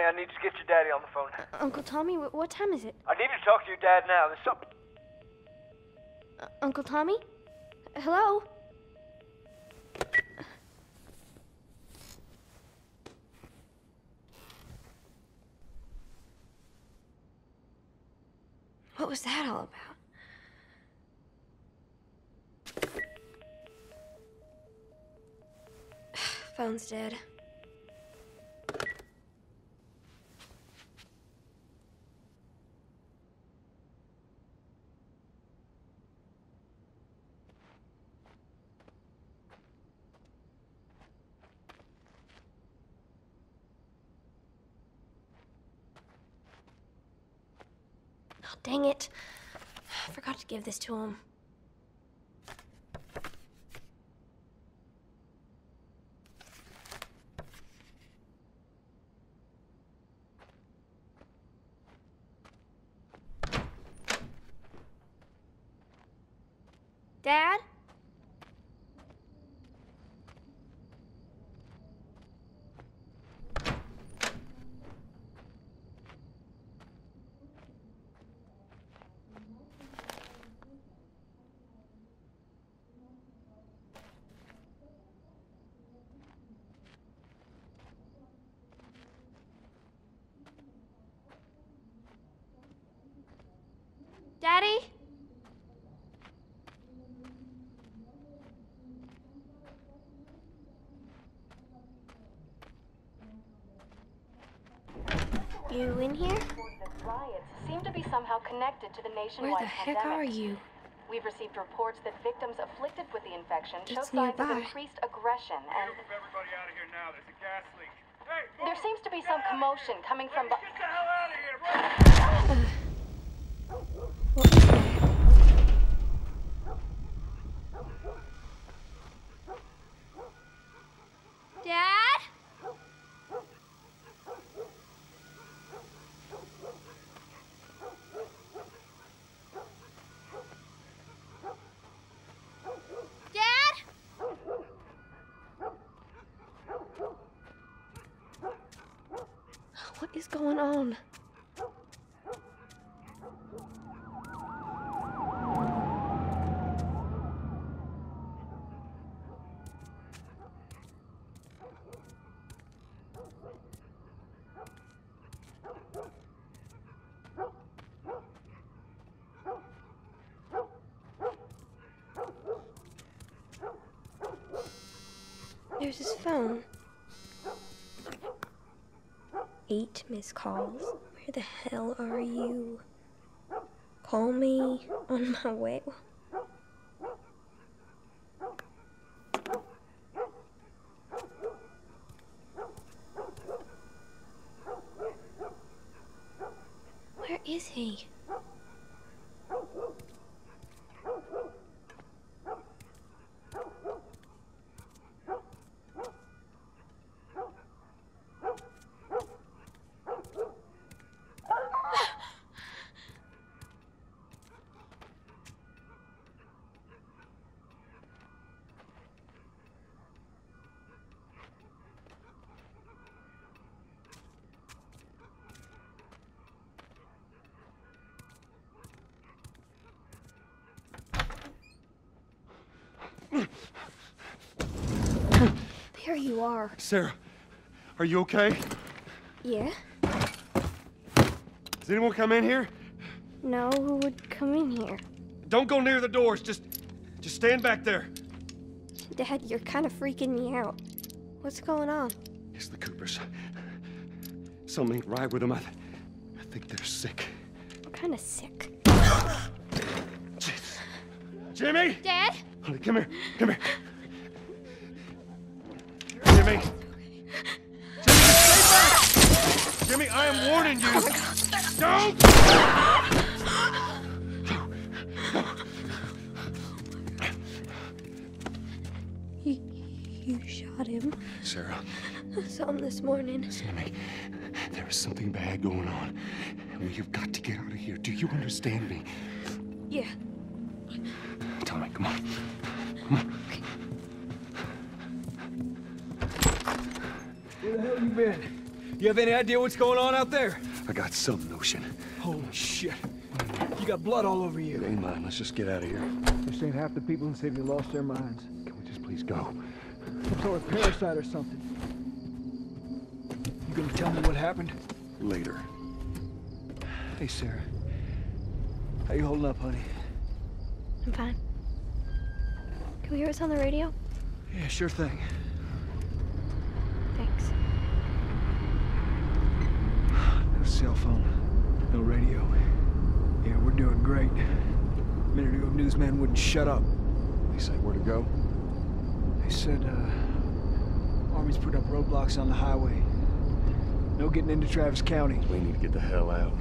I need to get your daddy on the phone. Uncle Tommy, what time is it? I need to talk to your dad now. There's something... Uncle Tommy? Hello? What was that all about? Phone's dead. Dang it. I forgot to give this to him. Dad? Daddy? You in here? Riots seem to be somehow connected to the nationwide Where the heck pandemic. Are you? We've received reports that victims afflicted with the infection show signs of increased aggression and... Move everybody out of here now. There's a gas leak. Hey, there seems to be some commotion coming from... Get the hell out of here! Right? Dad? What is going on? There's his phone. 8 missed calls. Where the hell are you? Call me on my way. Where is he? There you are. Sarah, are you okay? Yeah. Does anyone come in here? No, who would come in here? Don't go near the doors. Just stand back there. Dad, you're kind of freaking me out. What's going on? It's the Coopers. Something ain't right with them. I think they're sick. What kind of sick? Jesus. Jimmy! Dad? Honey, come here. Come here. Jimmy! Jimmy, stay back! Jimmy, I am warning you! Don't! You shot him? Sarah. I saw him this morning. Jimmy, there is something bad going on. We have got to get out of here. Do you understand me? Yeah. Tommy, come on. Come on. Okay. Where the hell you been? You have any idea what's going on out there? I got some notion. Holy shit. You got blood all over you. It ain't mine. Let's just get out of here. This ain't half the people in the city lost their minds. Can we just please go? Some sort of parasite or something. You gonna tell me what happened? Later. Hey, Sarah. How you holding up, honey? I'm fine. Can we hear us on the radio? Yeah, sure thing. Thanks. No cell phone. No radio. Yeah, we're doing great. A minute ago, newsman wouldn't shut up. They said where to go? They said, Army's put up roadblocks on the highway. No getting into Travis County. We need to get the hell out.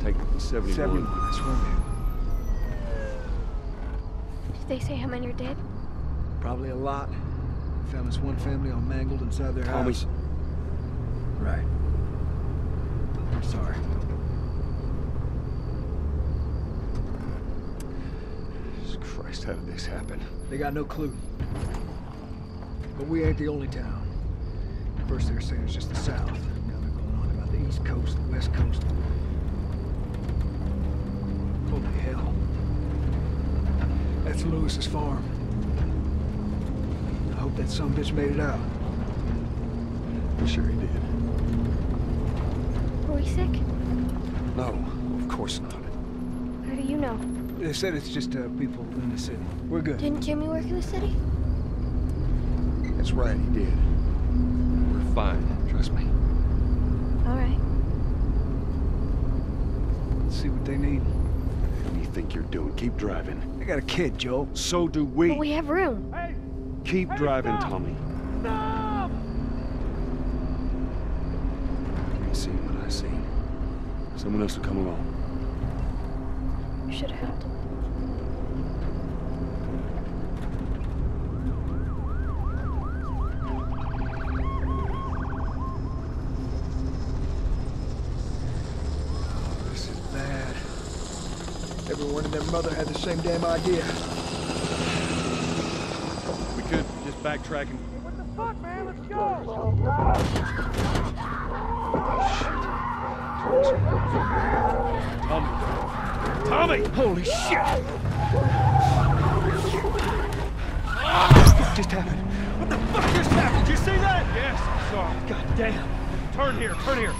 Take 71. 71, I swear, man. Did they say how many are dead? Probably a lot. We found this one family all mangled inside their house. Right. I'm sorry. Jesus Christ, how did this happen? They got no clue. But we ain't the only town. First they were saying it's just the South. Now they're going on about the East Coast, the West Coast. Holy hell. That's Lewis's farm. I hope that son of a bitch made it out. I'm sure he did. Were we sick? No, of course not. How do you know? They said it's just people in the city. We're good. Didn't Jimmy work in the city? That's right, he did. We're fine, trust me. All right. Let's see what they need. Think you're doing. Keep driving. I got a kid, Joe. So do we. But we have room. Hey. Keep driving, stop. Tommy. Stop! You ain't seen what I seen. Someone else will come along. You should have helped. Everyone and their mother had the same damn idea. We could just backtrack and... Hey, what the fuck, man? Let's go! Oh, shit. Tommy! Tommy! Holy shit! What the fuck just happened? What the fuck just happened? Did you see that? Yes, I saw it. God damn. Turn here, turn here.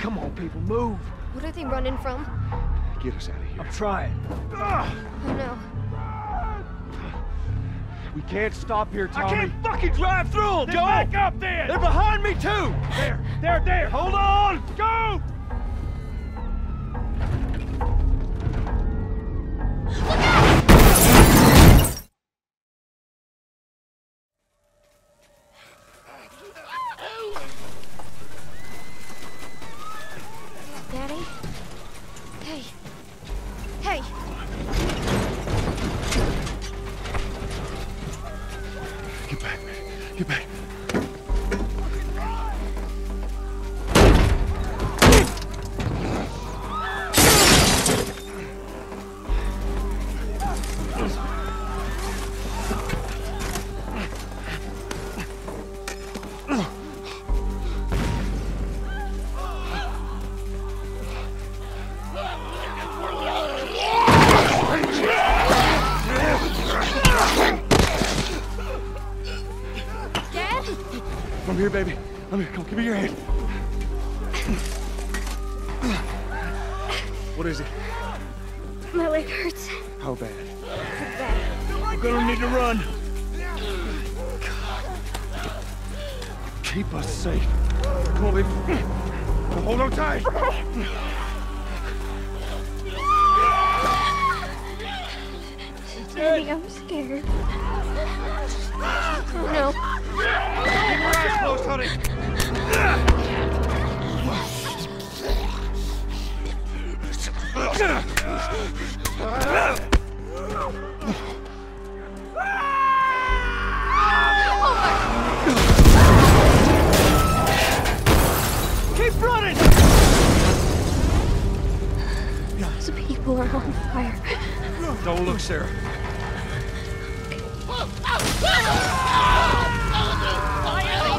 Come on, people, move! What are they running from? Get us out of here. I'm trying. Oh, no. We can't stop here, Tommy. I can't fucking drive through them! Go! Back up then! They're behind me, too! There! Hold on! Go! Look out! Daddy? Hey! Get back, man. Get back. I'm here, baby. I'm here. Come, give me your hand. What is it? My leg hurts. How bad? It's bad. We're gonna need to run. God. Keep us safe. Come on, baby. Hold on tight. Daddy, I'm scared. Oh, no. Keep your eyes closed, honey. Keep running! Those people are on fire. Don't look, Sarah.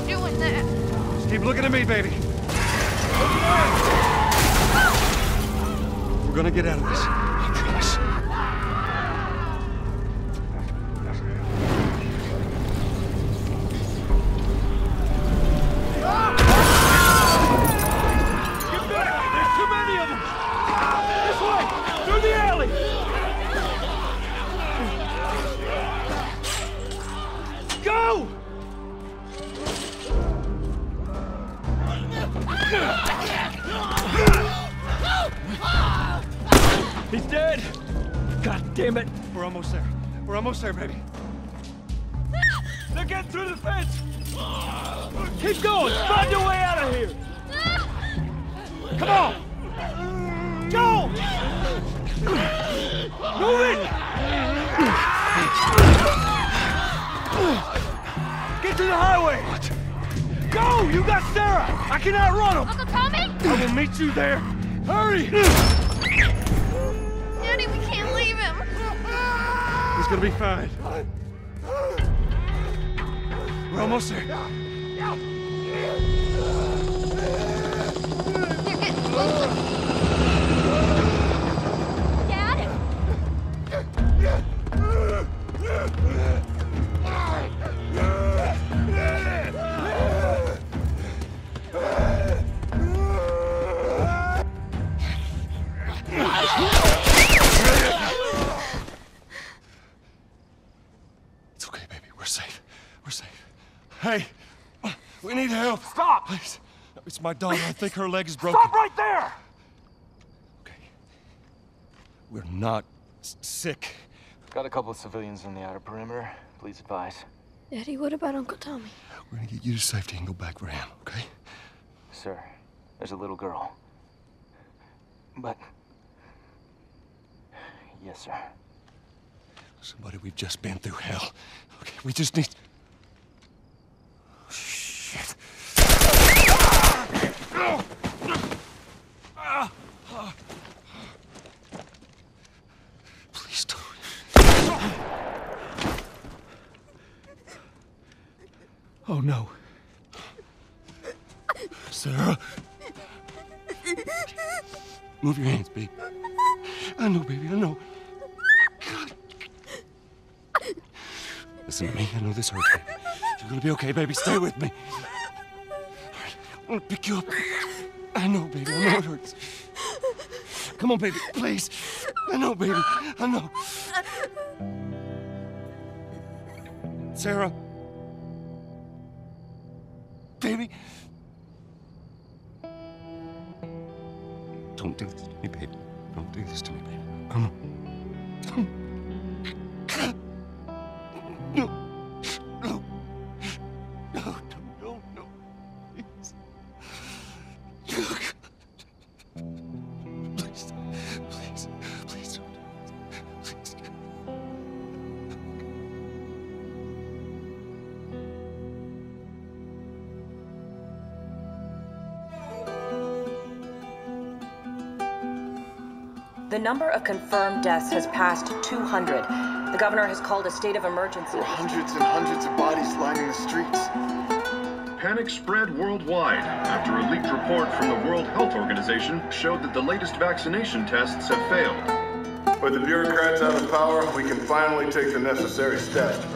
Doing that. Just keep looking at me, baby. We're gonna get out of this. I promise. Get back! There's too many of them! This way! Through the alley! Go! He's dead! God damn it! We're almost there. We're almost there, baby. They're getting through the fence! Keep going! Find your way out of here! Come on! Go! Move it! Get to the highway! What? Go! You got Sarah! I cannot run him! Uncle Tommy? I will meet you there! Hurry! Daddy, we can't leave him! He's gonna be fine. We're almost there. They're getting closer. Dad? Hey, we need help. Stop! Please. It's my daughter. I think her leg is broken. Stop right there! Okay. We're not sick. Got a couple of civilians on the outer perimeter. Please advise. Daddy, what about Uncle Tommy? We're gonna get you to safety and go back for him, okay? Sir, there's a little girl. But... yes, sir. Somebody, we've just been through hell. Okay, we just need... shit. Please don't. Oh no. Sarah. Move your hands, baby. I know, baby, I know. God. Listen to me, I know this hurts, baby. You're gonna be okay, baby. Stay with me. All right, I'm gonna pick you up. I know, baby. I know it hurts. Come on, baby. Please. I know, baby. I know. Sarah. Baby. Don't do this to me, baby. Don't do this to me, baby. Come on. Come on. The number of confirmed deaths has passed 200. The governor has called a state of emergency. There are hundreds and hundreds of bodies lining the streets. Panic spread worldwide after a leaked report from the World Health Organization showed that the latest vaccination tests have failed. With the bureaucrats out of power, we can finally take the necessary steps.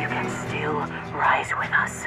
You can still rise with us.